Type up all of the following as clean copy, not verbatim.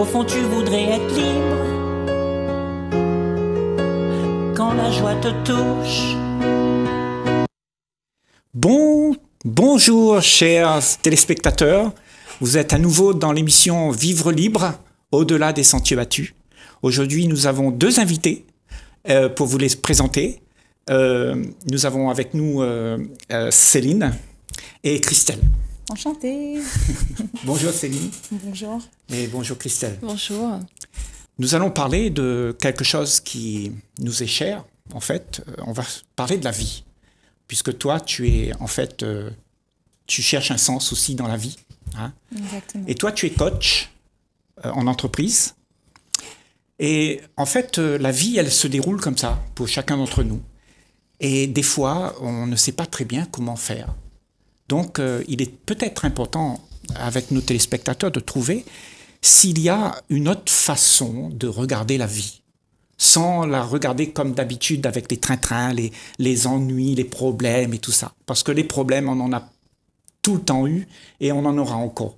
Au fond tu voudrais être libre quand la joie te touche. Bonjour chers téléspectateurs, vous êtes à nouveau dans l'émission Vivre libre au-delà des sentiers battus. Aujourd'hui nous avons deux invités pour vous les présenter. Nous avons avec nous Céline et Chrystel. Enchantée. Bonjour Céline. Bonjour. Et bonjour Chrystel. Bonjour. Nous allons parler de quelque chose qui nous est cher. En fait, on va parler de la vie. Puisque toi, tu es en fait, tu cherches un sens aussi dans la vie. Hein? Exactement. Et toi, tu es coach en entreprise. Et en fait, la vie, elle se déroule comme ça pour chacun d'entre nous. Et des fois, on ne sait pas très bien comment faire. Donc, il est peut-être important, avec nos téléspectateurs, de trouver s'il y a une autre façon de regarder la vie, sans la regarder comme d'habitude avec les trains-trains, les ennuis, les problèmes et tout ça. Parce que les problèmes, on en a tout le temps eu et on en aura encore.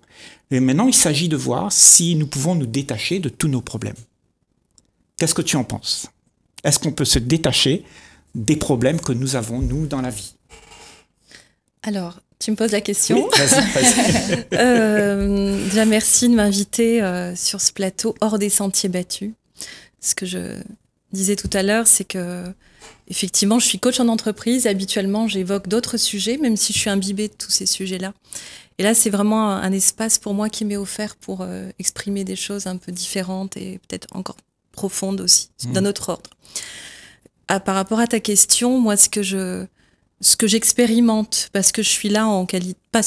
Et maintenant, il s'agit de voir si nous pouvons nous détacher de tous nos problèmes. Qu'est-ce que tu en penses? Est-ce qu'on peut se détacher des problèmes que nous avons, nous, dans la vie? Alors, tu me poses la question. Oui, vas-y. Déjà, merci de m'inviter sur ce plateau hors des sentiers battus. Ce que je disais tout à l'heure, c'est que effectivement, je suis coach en entreprise. Habituellement, j'évoque d'autres sujets, même si je suis imbibée de tous ces sujets-là. Et là, c'est vraiment un espace pour moi qui m'est offert pour exprimer des choses un peu différentes et peut-être encore profondes aussi, d'un autre ordre. Par rapport à ta question, moi, ce que j'expérimente, parce que je suis là en qualité, pas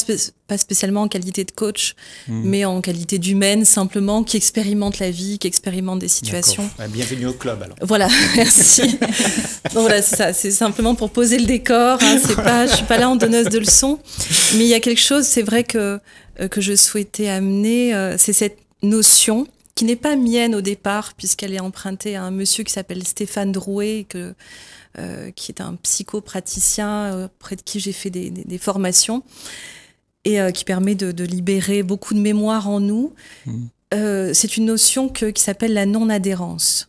spécialement en qualité de coach, mais en qualité d'humaine simplement, qui expérimente la vie, qui expérimente des situations. Bienvenue au club alors. Voilà, merci. Donc voilà, c'est ça, c'est simplement pour poser le décor, hein, je suis pas là en donneuse de leçons, mais il y a quelque chose, c'est vrai que je souhaitais amener, c'est cette notion qui n'est pas mienne au départ, puisqu'elle est empruntée à un monsieur qui s'appelle Stéphane Drouet, qui est un psychopraticien auprès de qui j'ai fait des formations et qui permet de libérer beaucoup de mémoire en nous. C'est une notion qui s'appelle la non-adhérence.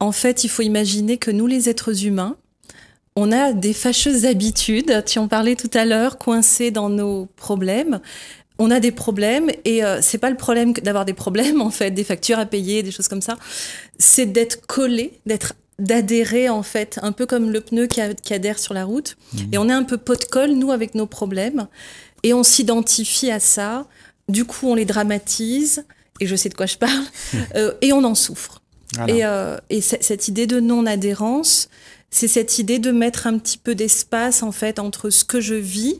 En fait, il faut imaginer que nous, les êtres humains, on a des fâcheuses habitudes, tu en parlais tout à l'heure, coincées dans nos problèmes. On a des problèmes et c'est pas le problème d'avoir des problèmes, en fait, des factures à payer, des choses comme ça. C'est d'être collé, d'adhérer en fait, un peu comme le pneu qui adhère sur la route. Et on est un peu pot de colle, nous, avec nos problèmes. Et on s'identifie à ça. Du coup, on les dramatise. Et je sais de quoi je parle. Et on en souffre. Voilà. Et cette idée de non-adhérence, c'est cette idée de mettre un petit peu d'espace, en fait, entre ce que je vis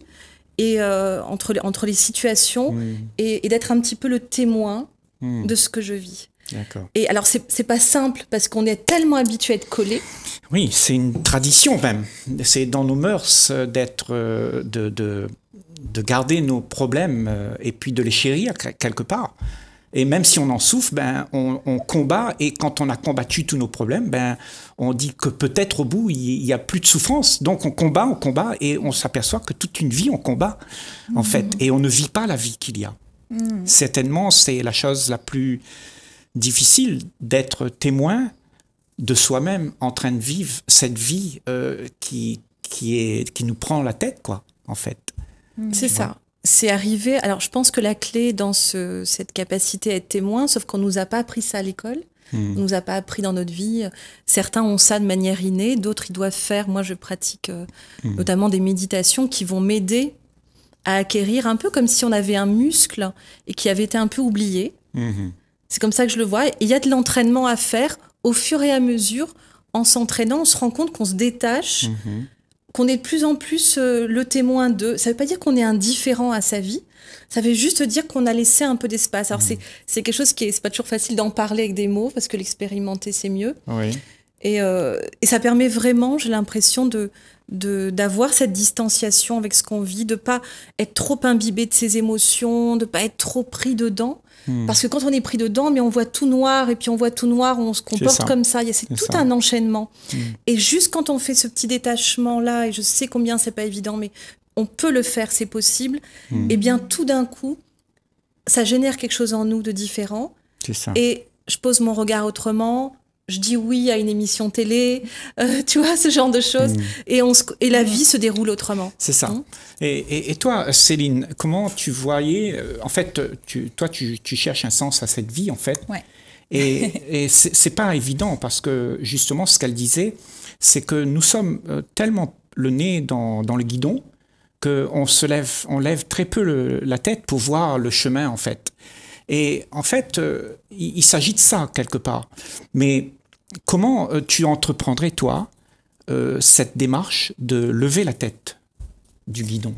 et entre les situations et d'être un petit peu le témoin de ce que je vis. Et alors, c'est pas simple parce qu'on est tellement habitué à être collé. Oui, c'est une tradition même. C'est dans nos mœurs d'être, de garder nos problèmes et puis de les chérir quelque part. Et même si on en souffre, ben, on combat. Et quand on a combattu tous nos problèmes, ben, on dit que peut-être au bout, il n'y a plus de souffrance. Donc on combat et on s'aperçoit que toute une vie, on combat en fait. Et on ne vit pas la vie qu'il y a. Certainement, c'est la chose la plus difficile d'être témoin de soi-même en train de vivre cette vie qui nous prend la tête, quoi, en fait. C'est ça. C'est arrivé. Alors, je pense que la clé dans cette capacité à être témoin, sauf qu'on ne nous a pas appris ça à l'école, on ne nous a pas appris dans notre vie. Certains ont ça de manière innée, d'autres ils doivent faire. Moi, je pratique notamment des méditations qui vont m'aider à acquérir un peu comme si on avait un muscle et qui avait été un peu oublié. C'est comme ça que je le vois. Il y a de l'entraînement à faire au fur et à mesure. En s'entraînant, on se rend compte qu'on se détache. Qu'on est de plus en plus le témoin d'eux. Ça ne veut pas dire qu'on est indifférent à sa vie. Ça veut juste dire qu'on a laissé un peu d'espace. Alors, c'est quelque chose qui n'est pas toujours facile d'en parler avec des mots, parce que l'expérimenter, c'est mieux. Et ça permet vraiment, j'ai l'impression, d'avoir cette distanciation avec ce qu'on vit, de ne pas être trop imbibé de ses émotions, de ne pas être trop pris dedans. Parce que quand on est pris dedans, mais on voit tout noir, et puis on voit tout noir, on se comporte comme ça. C'est tout un enchaînement. Et juste quand on fait ce petit détachement-là, et je sais combien c'est pas évident, mais on peut le faire, c'est possible, et bien tout d'un coup, ça génère quelque chose en nous de différent. C'est ça. Et je pose mon regard autrement, je dis oui à une émission télé, tu vois, ce genre de choses. Mmh. Et la vie se déroule autrement. C'est ça. Mmh. Et toi, Céline, comment tu voyais... en fait, toi, tu cherches un sens à cette vie, en fait. Ouais. Et c'est pas évident parce que, justement, ce qu'elle disait, c'est que nous sommes tellement le nez dans le guidon qu'on lève très peu la tête pour voir le chemin, en fait. Et en fait, il s'agit de ça, quelque part. Mais comment tu entreprendrais, toi, cette démarche de lever la tête du guidon?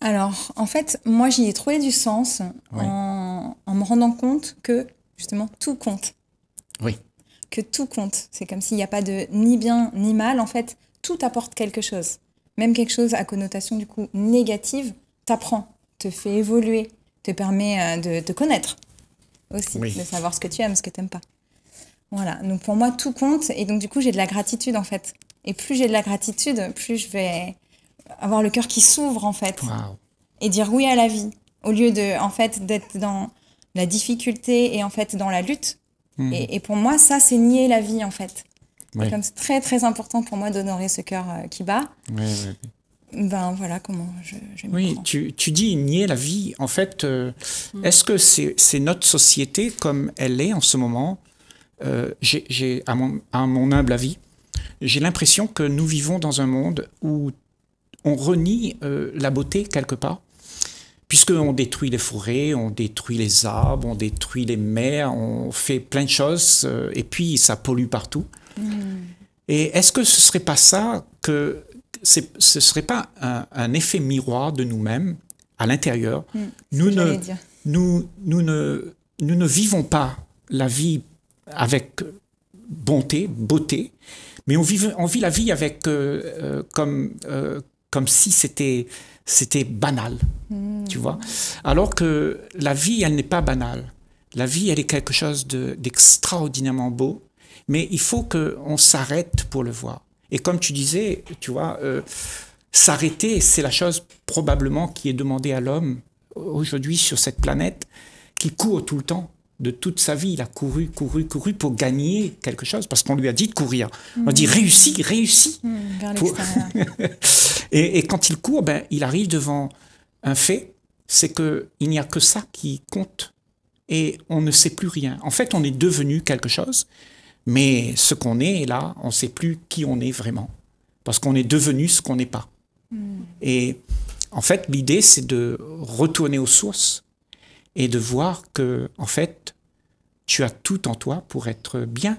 Alors, en fait, moi, j'y ai trouvé du sens en me rendant compte que, justement, tout compte. Oui. Que tout compte. C'est comme s'il n'y a pas de ni bien ni mal. En fait, tout apporte quelque chose. Même quelque chose à connotation, du coup, négative, t'apprend, te fait évoluer, te permet de te connaître aussi, oui, de savoir ce que tu aimes, ce que tu n'aimes pas. Voilà, donc pour moi, tout compte. Et donc, du coup, j'ai de la gratitude, en fait. Et plus j'ai de la gratitude, plus je vais avoir le cœur qui s'ouvre, en fait. Wow. Et dire oui à la vie, au lieu de, en fait, d'être dans la difficulté et, en fait, dans la lutte. Mmh. Et pour moi, ça, c'est nier la vie, en fait. Oui. Comme c'est très, très important pour moi d'honorer ce cœur qui bat. Oui, oui, oui. Ben voilà comment je me prends. Tu dis nier la vie. En fait, est-ce que c'est notre société comme elle est en ce moment? À mon humble avis, j'ai l'impression que nous vivons dans un monde où on renie la beauté quelque part, puisqu'on détruit les forêts, on détruit les arbres, on détruit les mers, on fait plein de choses, et puis ça pollue partout. Mmh. Et est-ce que ce ne serait pas ça que... ce ne serait pas un effet miroir de nous-mêmes à l'intérieur? Mmh, nous ne vivons pas la vie avec bonté, beauté, mais on vit la vie avec, comme si c'était banal, tu vois. Alors que la vie, elle n'est pas banale. La vie, elle est quelque chose d'extraordinairement beau, mais il faut qu'on s'arrête pour le voir. Et comme tu disais, tu vois, s'arrêter, c'est la chose probablement qui est demandée à l'homme aujourd'hui sur cette planète, qui court tout le temps, de toute sa vie. Il a couru, couru, couru pour gagner quelque chose, parce qu'on lui a dit de courir. On dit réussis, réussis. Vers l'extérieur. Et quand il court, ben, il arrive devant un fait, c'est qu'il n'y a que ça qui compte. Et on ne sait plus rien. En fait, on est devenu quelque chose. Mais ce qu'on est, là, on ne sait plus qui on est vraiment. Parce qu'on est devenu ce qu'on n'est pas. Mmh. Et en fait, l'idée, c'est de retourner aux sources et de voir que, en fait, tu as tout en toi pour être bien.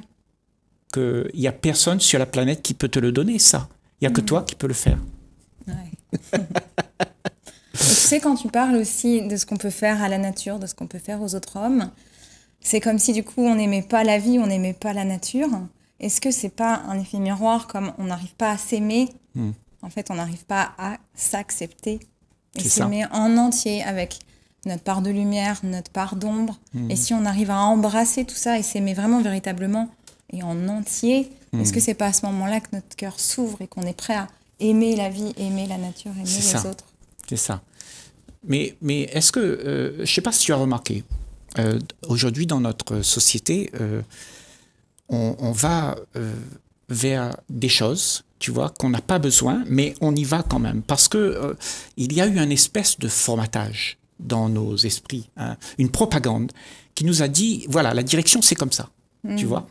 Qu'il n'y a personne sur la planète qui peut te le donner, ça. Il n'y a que toi qui peux le faire. Ouais. Tu sais, quand tu parles aussi de ce qu'on peut faire à la nature, de ce qu'on peut faire aux autres hommes, c'est comme si, du coup, on n'aimait pas la vie, on n'aimait pas la nature. Est-ce que c'est pas un effet miroir, comme on n'arrive pas à s'aimer? En fait, on n'arrive pas à s'accepter et s'aimer en entier avec notre part de lumière, notre part d'ombre. Et si on arrive à embrasser tout ça et s'aimer vraiment, véritablement, et en entier, est-ce que c'est pas à ce moment-là que notre cœur s'ouvre et qu'on est prêt à aimer la vie, aimer la nature, aimer les autres? C'est ça. Mais est-ce que... je ne sais pas si tu as remarqué... aujourd'hui, dans notre société, on va vers des choses, tu vois, qu'on n'a pas besoin, mais on y va quand même. Parce que il y a eu une espèce de formatage dans nos esprits, hein, une propagande qui nous a dit, voilà, la direction, c'est comme ça, tu vois.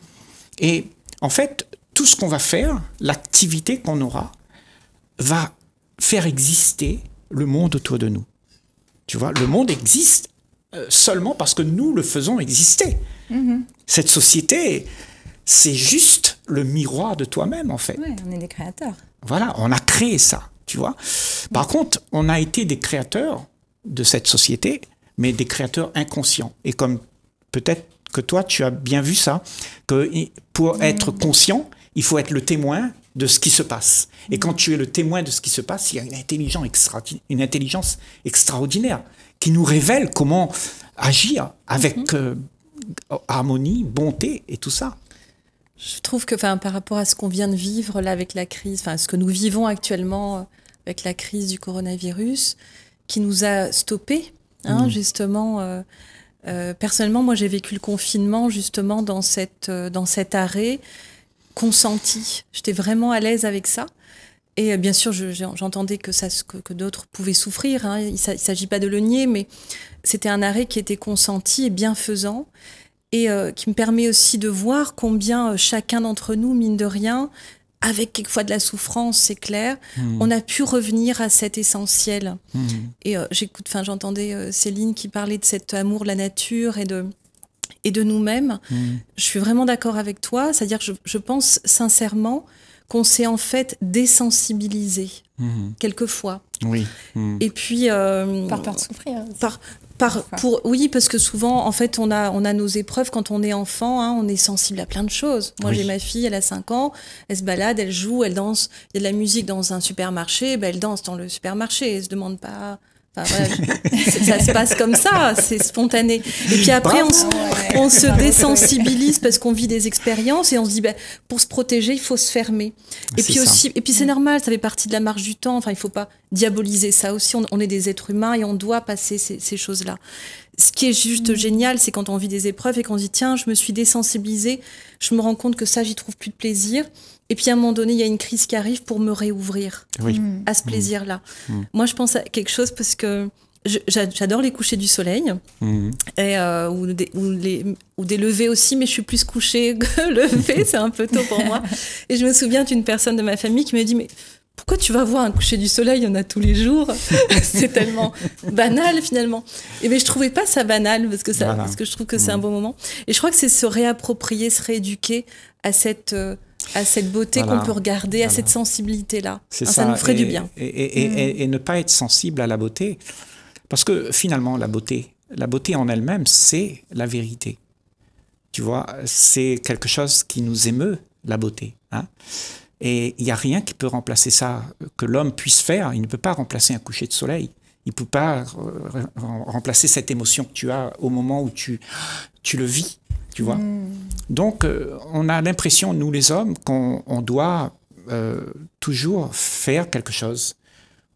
Et en fait, tout ce qu'on va faire, l'activité qu'on aura, va faire exister le monde autour de nous. Tu vois, le monde existe seulement parce que nous le faisons exister. Cette société, c'est juste le miroir de toi-même, en fait. Oui, on est des créateurs. Voilà, on a créé ça, tu vois. Par contre, on a été des créateurs de cette société, mais des créateurs inconscients. Et comme peut-être que toi, tu as bien vu ça, que pour être conscient, il faut être le témoin de ce qui se passe. Et quand tu es le témoin de ce qui se passe, il y a une intelligence extraordinaire qui nous révèle comment agir avec harmonie, bonté et tout ça. Je trouve que par rapport à ce qu'on vient de vivre là avec la crise, ce que nous vivons actuellement avec la crise du coronavirus, qui nous a stoppés hein, justement. Personnellement, moi, j'ai vécu le confinement justement dans cet arrêt consenti. J'étais vraiment à l'aise avec ça. Et bien sûr, j'entendais que d'autres pouvaient souffrir. Hein. Il ne s'agit pas de le nier, mais c'était un arrêt qui était consenti et bienfaisant et qui me permet aussi de voir combien chacun d'entre nous, mine de rien, avec quelquefois de la souffrance, c'est clair, on a pu revenir à cet essentiel. Et j'entendais Céline qui parlait de cet amour de la nature et de nous-mêmes. Je suis vraiment d'accord avec toi. C'est-à-dire que je pense sincèrement qu'on s'est en fait désensibilisé, quelquefois. Oui. Et puis... par peur de souffrir. Oui, parce que souvent, en fait, on a nos épreuves. Quand on est enfant, hein, on est sensible à plein de choses. Moi, j'ai ma fille, elle a 5 ans, elle se balade, elle joue, elle danse. Il y a de la musique dans un supermarché, ben, elle danse dans le supermarché, elle se demande pas... Enfin, ouais, ça se passe comme ça, c'est spontané. Et puis après, on se désensibilise parce qu'on vit des expériences et on se dit, ben, pour se protéger, il faut se fermer. Et puis aussi, et puis c'est normal, ça fait partie de la marche du temps. Enfin, il ne faut pas diaboliser ça aussi. On est des êtres humains et on doit passer ces choses-là. Ce qui est juste génial, c'est quand on vit des épreuves et qu'on se dit, tiens, je me suis désensibilisée, je me rends compte que ça, j'y trouve plus de plaisir. Et puis à un moment donné, il y a une crise qui arrive pour me réouvrir à ce plaisir-là. Moi, je pense à quelque chose parce que j'adore les couchers du soleil, ou des levées aussi, mais je suis plus couchée que levée, c'est un peu tôt pour moi. Et je me souviens d'une personne de ma famille qui m'a dit « Mais pourquoi tu vas voir un coucher du soleil, il y en a tous les jours, c'est tellement banal finalement ». Et bien, je ne trouvais pas ça banal parce que, parce que je trouve que c'est un bon moment. Et je crois que c'est se réapproprier, se rééduquer à cette... beauté qu'on peut regarder, à cette sensibilité-là. Ça nous ferait du bien. Et ne pas être sensible à la beauté. Parce que finalement, la beauté en elle-même, c'est la vérité. Tu vois, c'est quelque chose qui nous émeut, la beauté. Hein? Et il n'y a rien qui peut remplacer ça, que l'homme puisse faire. Il ne peut pas remplacer un coucher de soleil. Il ne peut pas remplacer cette émotion que tu as au moment où tu le vis. Tu vois. Donc, on a l'impression, nous les hommes, qu'on doit toujours faire quelque chose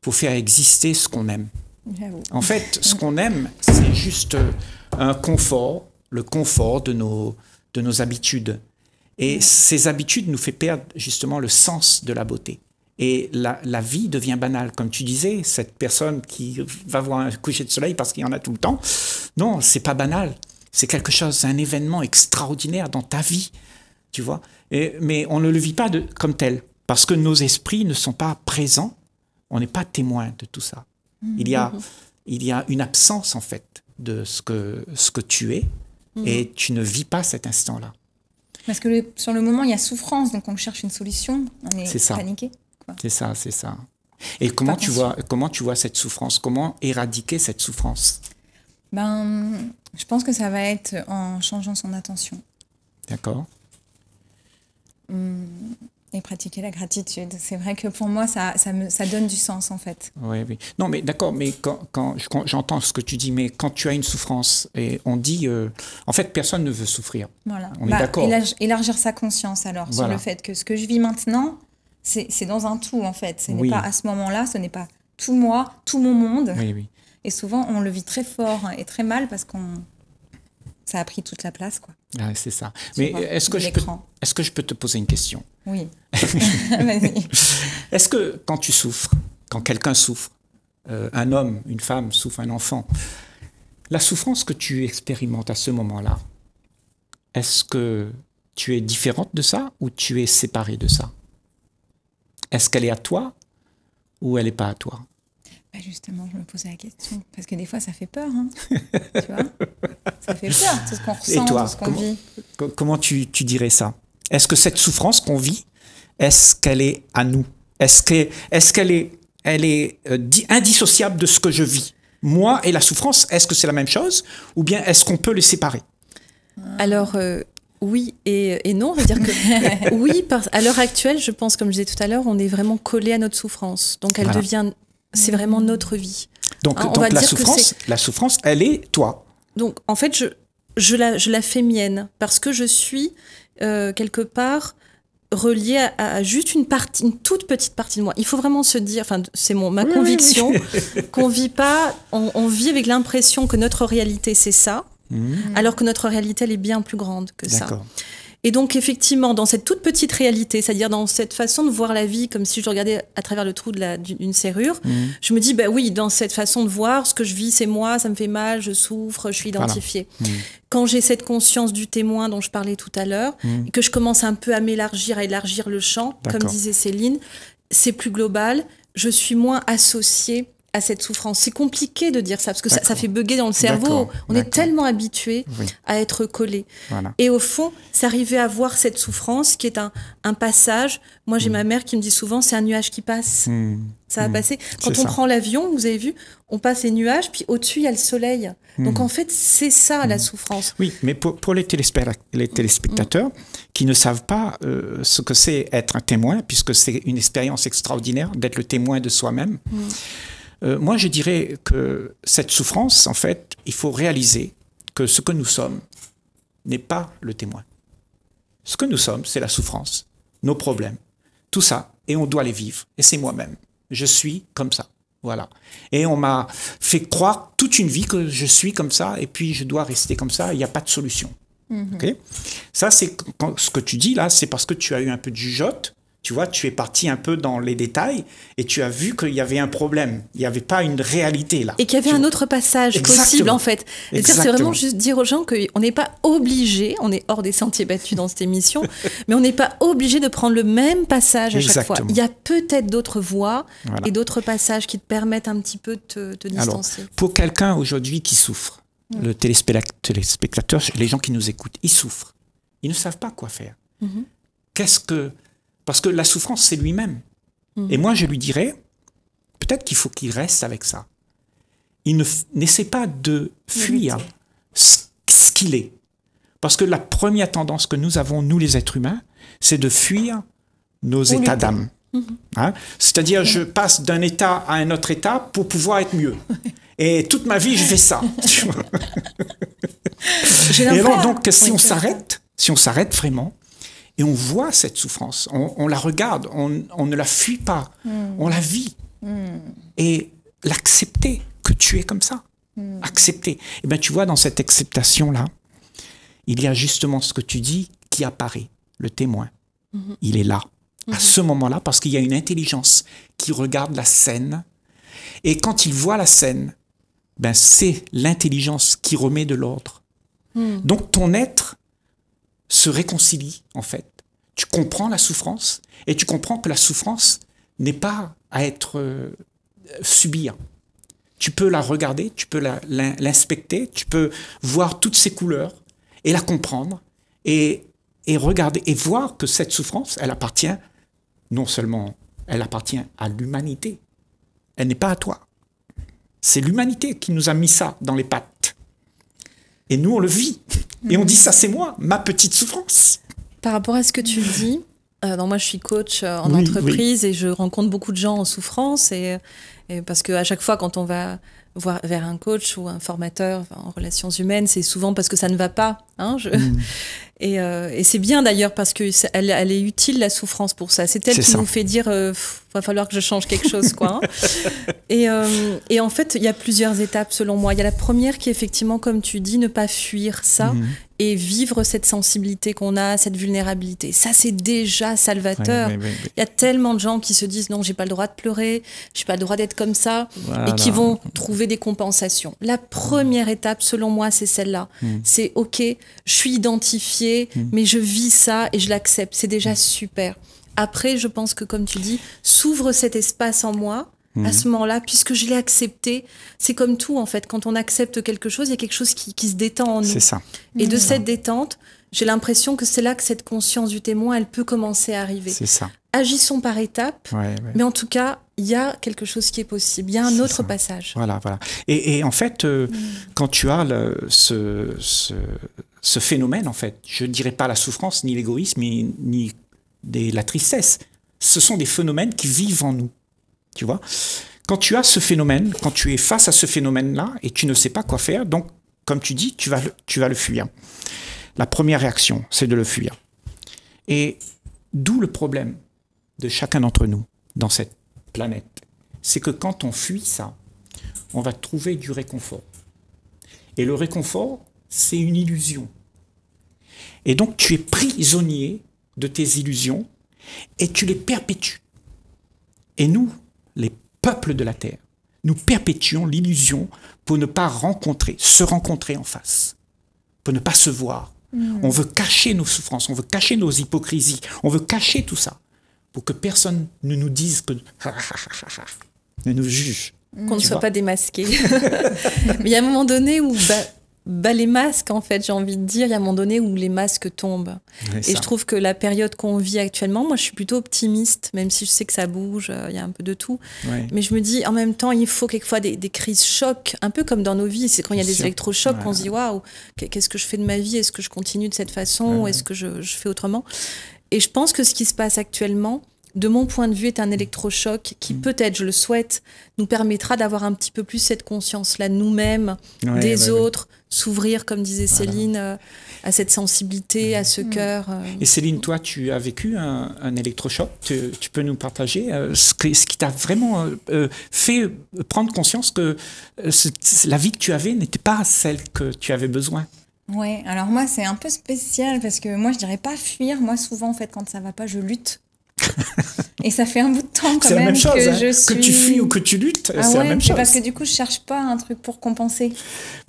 pour faire exister ce qu'on aime. En fait, ce qu'on aime, c'est juste un confort, le confort de nos habitudes. Et ces habitudes nous font perdre justement le sens de la beauté. Et la vie devient banale. Comme tu disais, cette personne qui va voir un coucher de soleil parce qu'il y en a tout le temps, non, c'est pas banal. C'est quelque chose, un événement extraordinaire dans ta vie, tu vois. Mais on ne le vit pas comme tel, parce que nos esprits ne sont pas présents, on n'est pas témoin de tout ça. Il y a une absence, en fait, de ce que tu es, et tu ne vis pas cet instant-là. Parce que sur le moment, il y a souffrance, donc on cherche une solution, on est paniqué. C'est ça, c'est ça. Et comment tu vois cette souffrance? Comment éradiquer cette souffrance? Ben, je pense que ça va être en changeant son attention. D'accord. Et pratiquer la gratitude. C'est vrai que pour moi, ça donne du sens, en fait. Oui, oui. Non, mais d'accord, mais quand j'entends ce que tu dis, mais quand tu as une souffrance, et on dit... en fait, personne ne veut souffrir. Voilà. On est d'accord. Élargir sa conscience, alors, sur le fait que ce que je vis maintenant, c'est dans un tout, en fait. Ce n'est pas à ce moment-là, ce n'est pas tout moi, tout mon monde. Oui, oui. Et souvent, on le vit très fort et très mal parce que ça a pris toute la place. Ah, c'est ça. Mais est-ce que je peux te poser une question? Oui. Vas-y. Est-ce que quand tu souffres, quand quelqu'un souffre, un homme, une femme souffre, un enfant, la souffrance que tu expérimentes à ce moment-là, est-ce que tu es différente de ça ou tu es séparée de ça? Est-ce qu'elle est à toi ou elle n'est pas à toi? Bah justement, je me posais la question. Parce que des fois, ça fait peur. Hein. Tu vois? Ça fait peur, tout ce qu'on ressent, tout ce qu'on vit. Comment tu dirais ça? Est-ce que cette souffrance qu'on vit, est-ce qu'elle est à nous? Est-ce qu'elle est indissociable de ce que je vis? Moi et la souffrance, est-ce que c'est la même chose? Ou bien est-ce qu'on peut les séparer? Alors... oui et non, on va dire que oui, à l'heure actuelle, je pense, comme je disais tout à l'heure, on est vraiment collé à notre souffrance. Donc elle devient... C'est vraiment notre vie. Donc, hein, donc la souffrance, elle est toi. Donc en fait, je la fais mienne parce que je suis quelque part relié à juste une partie, une toute petite partie de moi. Il faut vraiment se dire, enfin, c'est ma conviction, qu'on vit pas, on vit avec l'impression que notre réalité c'est ça, alors que notre réalité elle est bien plus grande que ça. Et donc effectivement, dans cette toute petite réalité, c'est-à-dire dans cette façon de voir la vie, comme si je regardais à travers le trou d'une serrure, je me dis, bah oui, dans cette façon de voir, ce que je vis, c'est moi, ça me fait mal, je souffre, je suis identifiée. Voilà. Quand j'ai cette conscience du témoin dont je parlais tout à l'heure, et que je commence un peu à m'élargir, à élargir le champ, comme disait Céline, c'est plus global, je suis moins associée à cette souffrance. C'est compliqué de dire ça, parce que ça, ça fait bugger dans le cerveau. On est tellement habitué à être collé. Et au fond, c'est arriver à voir cette souffrance qui est un passage. Moi, j'ai ma mère qui me dit souvent, c'est un nuage qui passe. Ça va passer. Quand on prend l'avion, vous avez vu, on passe les nuages, puis au-dessus, il y a le soleil. Donc, en fait, c'est ça, la souffrance. Oui, mais pour les téléspectateurs qui ne savent pas ce que c'est être un témoin, puisque c'est une expérience extraordinaire d'être le témoin de soi-même, moi, je dirais que cette souffrance, en fait, il faut réaliser que ce que nous sommes n'est pas le témoin. Ce que nous sommes, c'est la souffrance, nos problèmes, tout ça, et on doit les vivre. Et c'est moi-même. Je suis comme ça. Voilà. Et on m'a fait croire toute une vie que je suis comme ça, et puis je dois rester comme ça, il n'y a pas de solution. Okay? Ça, c'est ce que tu dis là, c'est parce que tu as eu un peu de jugeote. Tu vois, tu es parti un peu dans les détails et tu as vu qu'il y avait un problème. Il n'y avait pas une réalité là. Et qu'il y avait un autre passage possible en fait. C'est vraiment juste dire aux gens qu'on n'est pas obligé, on est hors des sentiers battus dans cette émission, mais on n'est pas obligé de prendre le même passage à chaque fois. Il y a peut-être d'autres voies et d'autres passages qui te permettent un petit peu de te distancer. Alors, pour quelqu'un aujourd'hui qui souffre, le téléspectateur, les gens qui nous écoutent, ils souffrent. Ils ne savent pas quoi faire. Qu'est-ce que... Parce que la souffrance, c'est lui-même. Et moi, je lui dirais, peut-être qu'il faut qu'il reste avec ça. Il n'essaie pas de fuir ce qu'il est. Parce que la première tendance que nous avons, nous les êtres humains, c'est de fuir nos états d'âme. Hein? C'est-à-dire, je passe d'un état à un autre état pour pouvoir être mieux. Et toute ma vie, je fais ça. Et alors, donc, si on s'arrête, si on s'arrête vraiment, et on voit cette souffrance, on la regarde, on ne la fuit pas, on la vit. Et l'accepter que tu es comme ça, accepter. Et bien tu vois, dans cette acceptation-là, il y a justement ce que tu dis qui apparaît, le témoin. Il est là, à ce moment-là, parce qu'il y a une intelligence qui regarde la scène. Et quand il voit la scène, ben c'est l'intelligence qui remet de l'ordre. Donc ton être se réconcilie, en fait. Tu comprends la souffrance et tu comprends que la souffrance n'est pas à être subie. Tu peux la regarder, tu peux l'inspecter, tu peux voir toutes ses couleurs et la comprendre et regarder et voir que cette souffrance, elle appartient non seulement, elle appartient à l'humanité, elle n'est pas à toi. C'est l'humanité qui nous a mis ça dans les pattes. Et nous, on le vit. Et on dit, ça c'est moi, ma petite souffrance. Par rapport à ce que tu dis, non, moi je suis coach en entreprise et je rencontre beaucoup de gens en souffrance. Et parce qu'à chaque fois quand on va voir vers un coach ou un formateur en relations humaines, c'est souvent parce que ça ne va pas. Hein, et c'est bien d'ailleurs parce que elle est utile la souffrance pour ça. C'est elle qui nous fait dire, va falloir que je change quelque chose, quoi. Hein. Et en fait, il y a plusieurs étapes selon moi. Il y a la première qui est effectivement, comme tu dis, ne pas fuir ça et vivre cette sensibilité qu'on a, cette vulnérabilité. Ça, c'est déjà salvateur. Il y a tellement de gens qui se disent non, j'ai pas le droit de pleurer, j'ai pas le droit d'être comme ça, et qui vont trouver des compensations. La première étape, selon moi, c'est celle-là. C'est ok. Je suis identifiée, mais je vis ça et je l'accepte. C'est déjà super. Après, je pense que, comme tu dis, s'ouvre cet espace en moi, à ce moment-là, puisque je l'ai accepté. C'est comme tout, en fait. Quand on accepte quelque chose, il y a quelque chose qui se détend en nous. C'est ça. Et de cette détente, j'ai l'impression que c'est là que cette conscience du témoin, elle peut commencer à arriver. C'est ça. Agissons par étapes, mais en tout cas, il y a quelque chose qui est possible. Il y a un autre passage. Voilà, voilà. Et en fait, quand tu as ce phénomène, en fait, je ne dirais pas la souffrance, ni l'égoïsme, ni la tristesse. Ce sont des phénomènes qui vivent en nous. Tu vois? Quand tu as ce phénomène, quand tu es face à ce phénomène-là et tu ne sais pas quoi faire, donc, comme tu dis, tu vas le fuir. La première réaction, c'est de le fuir. Et D'où le problème de chacun d'entre nous dans cette planète. C'est que quand on fuit ça, on va trouver du réconfort. Et le réconfort, c'est une illusion. Et donc tu es prisonnier de tes illusions et tu les perpétues. Et nous, les peuples de la Terre, nous perpétuons l'illusion pour ne pas rencontrer, se rencontrer en face, pour ne pas se voir. On veut cacher nos souffrances, on veut cacher nos hypocrisies, on veut cacher tout ça pour que personne ne nous dise que... ne nous juge. Qu'on ne soit pas démasqué. Mais il y a un moment donné où... les masques, en fait, j'ai envie de dire, il y a un moment donné où les masques tombent. Et je trouve que la période qu'on vit actuellement, moi, je suis plutôt optimiste, même si je sais que ça bouge, il y a un peu de tout. Ouais. Mais je me dis, en même temps, il faut quelquefois des crises chocs, un peu comme dans nos vies. C'est quand il y a des électrochocs qu'on se dit, waouh, qu'est-ce que je fais de ma vie? Est-ce que je continue de cette façon ou est-ce que je fais autrement? Et je pense que ce qui se passe actuellement, de mon point de vue, est un électrochoc qui peut-être, je le souhaite, nous permettra d'avoir un petit peu plus cette conscience-là nous-mêmes, des autres, s'ouvrir, comme disait Céline, à cette sensibilité, à ce cœur. Et Céline, toi, tu as vécu un électrochoc. Tu peux nous partager ce qui t'a vraiment fait prendre conscience que la vie que tu avais n'était pas celle que tu avais besoin. Oui, alors moi, c'est un peu spécial parce que moi, je dirais pas fuir. Moi, souvent, en fait, quand ça va pas, je lutte. Et ça fait un bout de temps quand même que je suis... Que tu fuis ou que tu luttes, c'est la même chose. Parce que du coup, je cherche pas un truc pour compenser.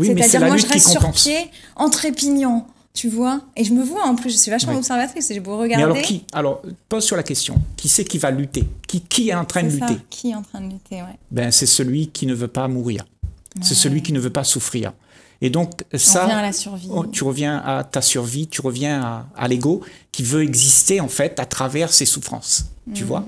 C'est-à-dire, moi, je reste sur pied en trépignant, tu vois. Et je me vois, en plus, je suis vachement observatrice, j'ai beau regarder. Mais alors, qui? Alors, pose sur la question, qui c'est qui va lutter? Qui est en train de lutter? Qui est en train de lutter, ben, c'est celui qui ne veut pas mourir. C'est celui qui ne veut pas souffrir. Et donc, ça, à la survie. Tu reviens à ta survie, tu reviens à l'ego qui veut exister, en fait, à travers ses souffrances, tu vois.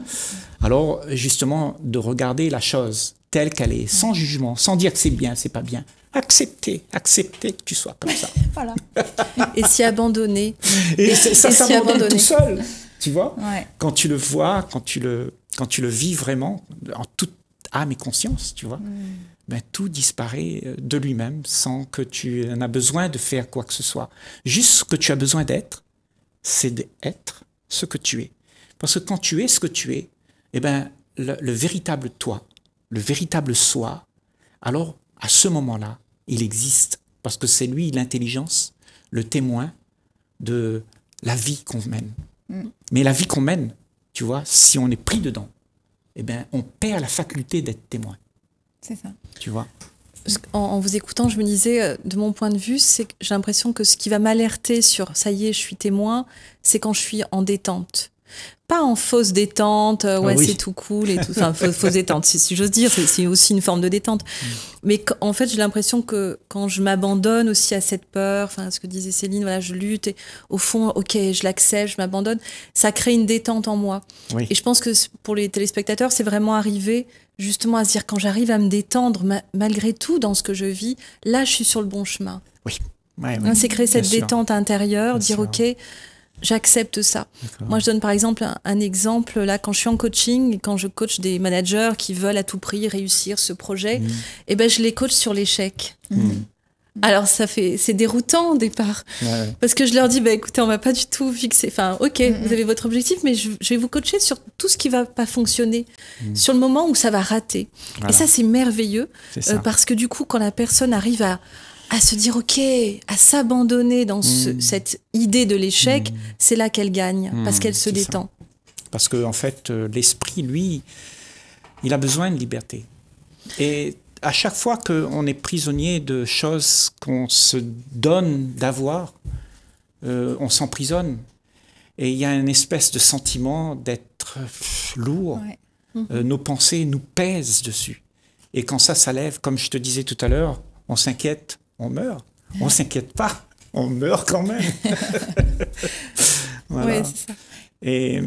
Alors, justement, de regarder la chose telle qu'elle est, sans jugement, sans dire que c'est bien, c'est pas bien. Accepter que tu sois comme ça. Voilà. Et s'y abandonner. Et ça s'abandonne tout seul, tu vois. Quand tu le vois, quand tu le vis vraiment, en toute âme et conscience, tu vois. Ben, tout disparaît de lui-même sans que tu n'as besoin de faire quoi que ce soit. Juste ce que tu as besoin d'être, c'est d'être ce que tu es. Parce que quand tu es ce que tu es, eh ben, le véritable toi, le véritable soi, alors à ce moment-là, il existe. Parce que c'est lui l'intelligence, le témoin de la vie qu'on mène. Mais la vie qu'on mène, tu vois, si on est pris dedans, eh ben, on perd la faculté d'être témoin. C'est ça. Tu vois. En vous écoutant, je me disais, de mon point de vue, c'est que j'ai l'impression que ce qui va m'alerter sur ça y est, je suis témoin, c'est quand je suis en détente. Pas en fausse détente, c'est tout cool et tout. Enfin, fausse détente, si j'ose dire, c'est aussi une forme de détente. Mais en fait, j'ai l'impression que quand je m'abandonne aussi à cette peur, enfin, ce que disait Céline, voilà, je lutte et au fond, ok, je l'accepte, je m'abandonne, ça crée une détente en moi. Oui. Et je pense que pour les téléspectateurs, c'est vraiment arrivé justement à se dire quand j'arrive à me détendre, malgré tout dans ce que je vis, là, je suis sur le bon chemin. Oui. Ouais, ouais. C'est créer cette détente intérieure, dire ok, j'accepte ça. Moi, je donne par exemple un exemple, là, quand je suis en coaching, quand je coach des managers qui veulent à tout prix réussir ce projet, eh ben, je les coach sur l'échec. Alors, c'est déroutant au départ. Parce que je leur dis, bah, écoutez, on va pas du tout fixer. Enfin, ok, vous avez votre objectif, mais je vais vous coacher sur tout ce qui va pas fonctionner, sur le moment où ça va rater. Voilà. Et ça, c'est merveilleux, parce que du coup, quand la personne arrive à se dire ok, à s'abandonner dans cette idée de l'échec, c'est là qu'elle gagne, parce qu'elle se détend. Ça. Parce que en fait, l'esprit, lui, il a besoin de liberté. Et à chaque fois qu'on est prisonnier de choses qu'on se donne d'avoir, on s'emprisonne. Et il y a une espèce de sentiment d'être lourd. Nos pensées nous pèsent dessus. Et quand ça lève, comme je te disais tout à l'heure, on s'inquiète. On meurt. On ne s'inquiète pas. On meurt quand même. Voilà. Oui, c'est ça. Et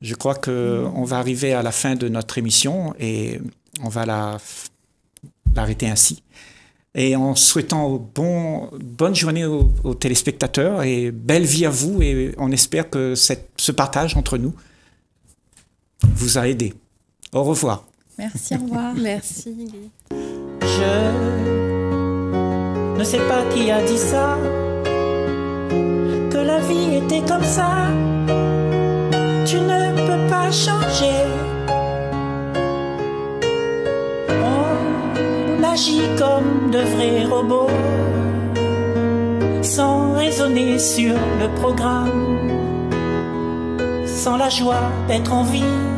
je crois qu'on va arriver à la fin de notre émission et on va l'arrêter ainsi. Et en souhaitant bonne journée aux téléspectateurs et belle vie à vous. Et on espère que ce partage entre nous vous a aidé. Au revoir. Merci, au revoir. Merci, Guy. Je ne sais pas qui a dit ça, que la vie était comme ça. tu ne peux pas changer. On agit comme de vrais robots, sans raisonner sur le programme, sans la joie d'être en vie.